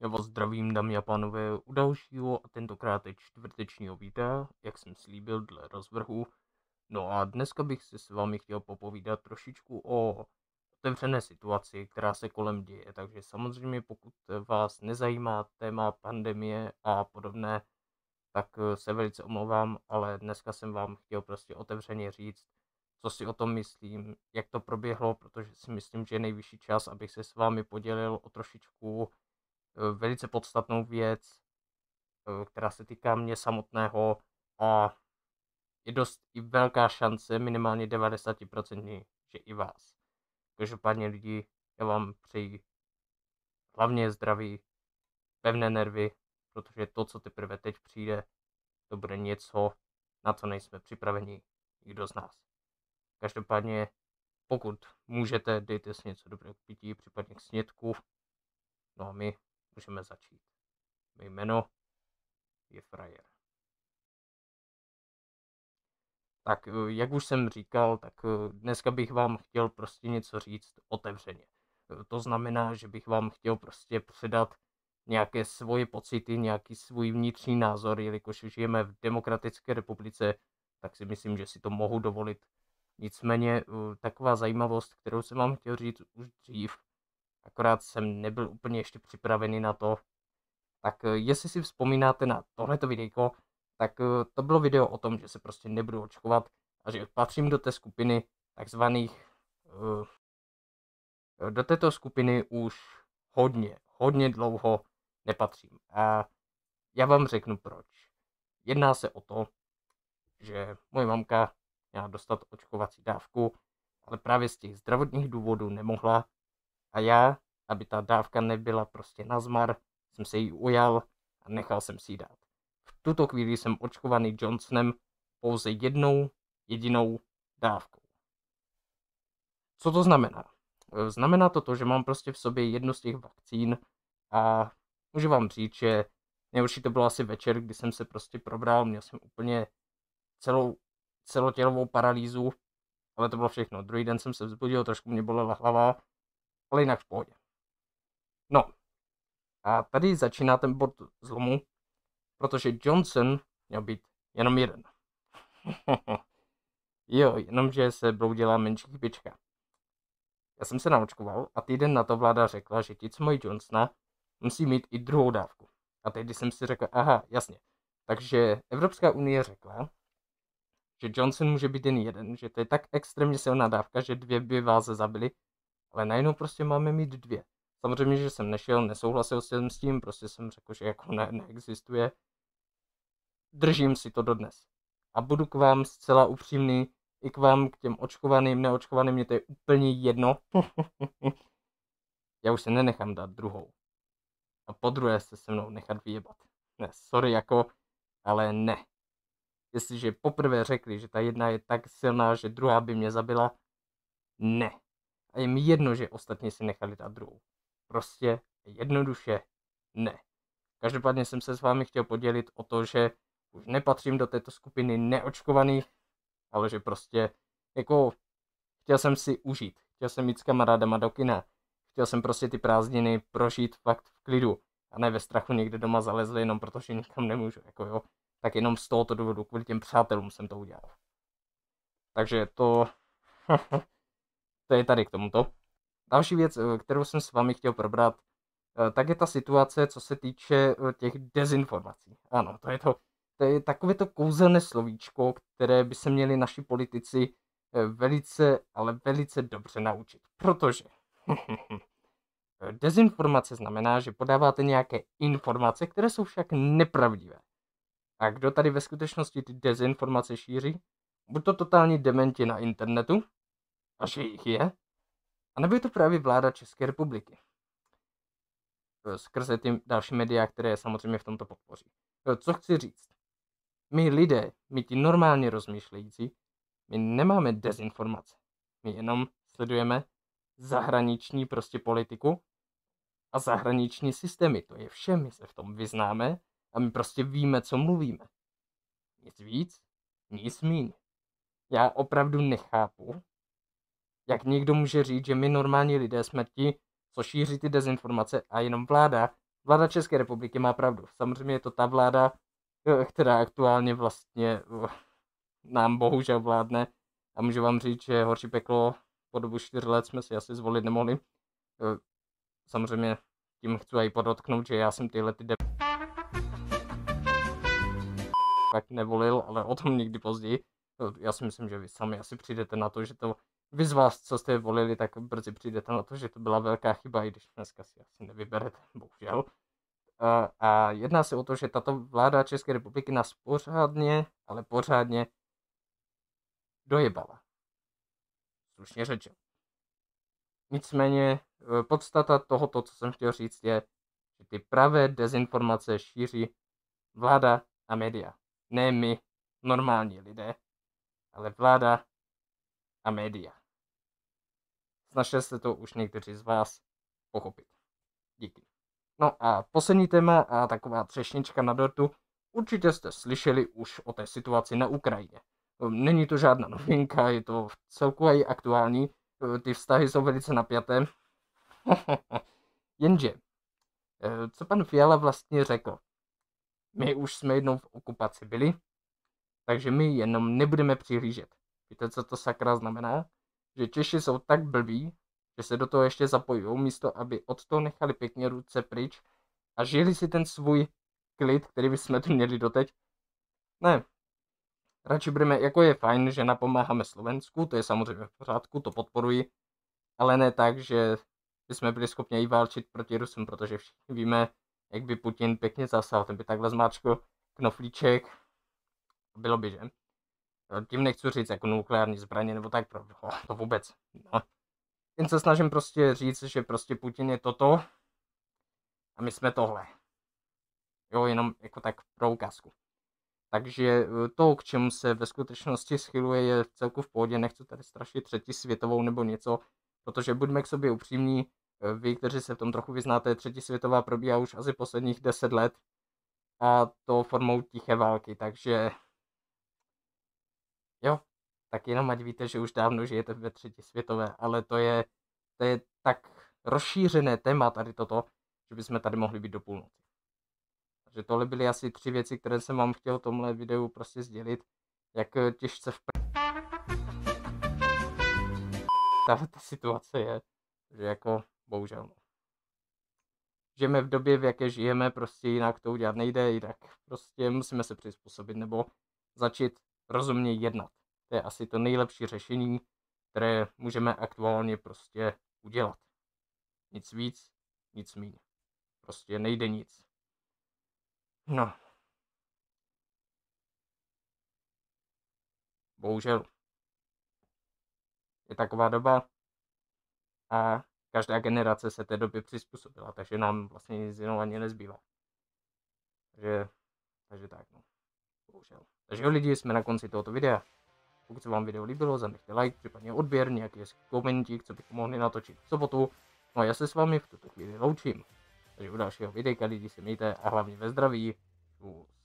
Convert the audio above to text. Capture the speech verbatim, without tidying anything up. Já vás zdravím, dámy a pánové, u dalšího a tentokrát je čtvrtečního videa, jak jsem slíbil dle rozvrhu. No a dneska bych si s vámi chtěl popovídat trošičku o otevřené situaci, která se kolem děje. Takže samozřejmě pokud vás nezajímá téma pandemie a podobné, tak se velice omlouvám, ale dneska jsem vám chtěl prostě otevřeně říct, co si o tom myslím, jak to proběhlo, protože si myslím, že je nejvyšší čas, abych se s vámi podělil o trošičku velice podstatnou věc, která se týká mě samotného a je dost i velká šance, minimálně devadesát procent, že i vás. Každopádně lidi, já vám přeji hlavně zdraví, pevné nervy, protože to, co teprve teď přijde, to bude něco, na co nejsme připraveni nikdo z nás. Každopádně, pokud můžete, dejte si něco dobrého k pití, případně k snědku. No a my můžeme začít. Mé jméno je Frajer. Tak jak už jsem říkal, tak dneska bych vám chtěl prostě něco říct otevřeně. To znamená, že bych vám chtěl prostě předat nějaké svoje pocity, nějaký svůj vnitřní názor, jelikož žijeme v Demokratické republice, tak si myslím, že si to mohu dovolit. Nicméně taková zajímavost, kterou jsem vám chtěl říct už dřív, akorát jsem nebyl úplně ještě připravený na to. Tak jestli si vzpomínáte na tohleto videjko, tak to bylo video o tom, že se prostě nebudu očkovat a že patřím do té skupiny takzvaných, do této skupiny už hodně, hodně dlouho nepatřím. A já vám řeknu proč. Jedná se o to, že moje mamka měla dostat očkovací dávku, ale právě z těch zdravotních důvodů nemohla. A já, aby ta dávka nebyla prostě nazmar, jsem se jí ujal a nechal jsem si ji dát. V tuto chvíli jsem očkovaný Johnsonem pouze jednou jedinou dávkou. Co to znamená? Znamená to to, že mám prostě v sobě jednu z těch vakcín a můžu vám říct, že nejhorší to bylo asi večer, kdy jsem se prostě probral, měl jsem úplně celou celotělovou paralýzu, ale to bylo všechno. Druhý den jsem se vzbudil, trošku mě bolela hlava, ale jinak v pohodě. No, a tady začíná ten bod zlomu, protože Johnson měl být jenom jeden. Jo, jenomže se bloudila menší chybička. Já jsem se naočkoval a týden na to vláda řekla, že ti, co mají Johnsona, musí mít i druhou dávku. A tehdy jsem si řekl, aha, jasně. Takže Evropská unie řekla, že Johnson může být jen jeden, že to je tak extrémně silná dávka, že dvě by vás zabily, ale najednou prostě máme mít dvě. Samozřejmě, že jsem nešel, nesouhlasil jsem s tím, prostě jsem řekl, že jako ne, neexistuje. Držím si to dodnes. A budu k vám zcela upřímný, i k vám, k těm očkovaným, neočkovaným, mě to je úplně jedno. Já už se nenechám dát druhou. A po druhé se se mnou nechat vyjebat. Ne, sorry jako, ale ne. Jestliže poprvé řekli, že ta jedna je tak silná, že druhá by mě zabila, ne. A je mi jedno, že ostatní si nechali dát druhou. Prostě jednoduše ne. Každopádně jsem se s vámi chtěl podělit o to, že už nepatřím do této skupiny neočkovaných, ale že prostě jako chtěl jsem si užít. Chtěl jsem jít s kamarádama do kina. Chtěl jsem prostě ty prázdniny prožít fakt v klidu. A ne ve strachu někde doma zalezli, jenom protože nikam nemůžu. Jako jo. Tak jenom z tohoto důvodu, kvůli těm přátelům jsem to udělal. Takže to... To je tady k tomuto. Další věc, kterou jsem s vámi chtěl probrat, tak je ta situace, co se týče těch dezinformací. Ano, to je, to, to je takové to kouzelné slovíčko, které by se měli naši politici velice, ale velice dobře naučit. Protože dezinformace znamená, že podáváte nějaké informace, které jsou však nepravdivé. A kdo tady ve skutečnosti ty dezinformace šíří? Buď to totální dementi na internetu, a že jich je, a nebo je to právě vláda České republiky. Skrze ty další média, které samozřejmě v tomto podpoří. Co chci říct? My lidé, my ti normálně rozmýšlející, my nemáme dezinformace. My jenom sledujeme zahraniční prostě politiku a zahraniční systémy. To je vše, my se v tom vyznáme a my prostě víme, co mluvíme. Nic víc, nic míň. Já opravdu nechápu, jak někdo může říct, že my normální lidé jsme ti, co šíří ty dezinformace a jenom vláda Vláda České republiky má pravdu. Samozřejmě je to ta vláda, která aktuálně vlastně nám bohužel vládne. A můžu vám říct, že horší peklo po dobu čtyř let jsme si asi zvolit nemohli. Samozřejmě tím chci i podotknout, že já jsem tyhle ty de... tak nevolil, ale o tom nikdy později. Já si myslím, že vy sami asi přijdete na to, že to vy z vás, co jste volili, tak brzy přijdete na to, že to byla velká chyba, i když dneska si asi nevyberete, bohužel. A, a jedná se o to, že tato vláda České republiky nás pořádně, ale pořádně dojebala. Slušně řečeno. Nicméně podstata tohoto, co jsem chtěl říct, je, že ty pravé dezinformace šíří vláda a média. Ne my, normální lidé, ale vláda a média. Snažte se to už někteří z vás pochopit. Díky. No a poslední téma a taková třešnička na dortu. Určitě jste slyšeli už o té situaci na Ukrajině. Není to žádná novinka, je to celku i aktuální. Ty vztahy jsou velice napjaté. Jenže, co pan Fiala vlastně řekl? My už jsme jednou v okupaci byli, takže my jenom nebudeme přihlížet. Víte, co to sakra znamená? Že Češi jsou tak blbí, že se do toho ještě zapojují, místo aby od toho nechali pěkně ruce pryč a žili si ten svůj klid, který bychom tu měli doteď. Ne. Radši budeme, jako je fajn, že napomáháme Slovensku, to je samozřejmě v pořádku, to podporuji, ale ne tak, že bychom byli schopni i válčit proti Rusům, protože všichni víme, jak by Putin pěkně zasáhl, ten by takhle zmáčkl knoflíček, bylo by, že? Tím nechci říct jako nukleární zbraně nebo tak, pro, no, to vůbec. No. Jen se snažím prostě říct, že prostě Putin je toto a my jsme tohle. Jo, jenom jako tak pro ukázku. Takže to, k čemu se ve skutečnosti schyluje, je celku v pohodě, nechci tady strašit třetí světovou nebo něco, protože buďme k sobě upřímní, vy, kteří se v tom trochu vyznáte, třetí světová probíhá už asi posledních deset let a to formou tiché války, takže jo, tak jenom ať víte, že už dávno žijete ve třetí světové, ale to je, to je tak rozšířené téma tady toto, že bychom tady mohli být do půlnoci. Takže tohle byly asi tři věci, které jsem vám chtěl v tomhle videu prostě sdělit, jak těžce v pr... ta, ta situace je, že jako bohužel. Žijeme v době, v jaké žijeme, prostě jinak to udělat nejde, jinak prostě musíme se přizpůsobit nebo začít rozumně jednat. To je asi to nejlepší řešení, které můžeme aktuálně prostě udělat. Nic víc, nic míň. Prostě nejde nic. No. Bohužel. Je taková doba a každá generace se té době přizpůsobila, takže nám vlastně nic jiného ani nezbývá. Takže, takže tak, no. Bohužel. Takže jo, lidi, jsme na konci tohoto videa. Pokud se vám video líbilo, zanechte like, případně odběr, nějaký komentík, co bychom mohli natočit v sobotu. No a já se s vámi v tuto chvíli loučím. Takže u dalšího videa, lidi, se mějte a hlavně ve zdraví.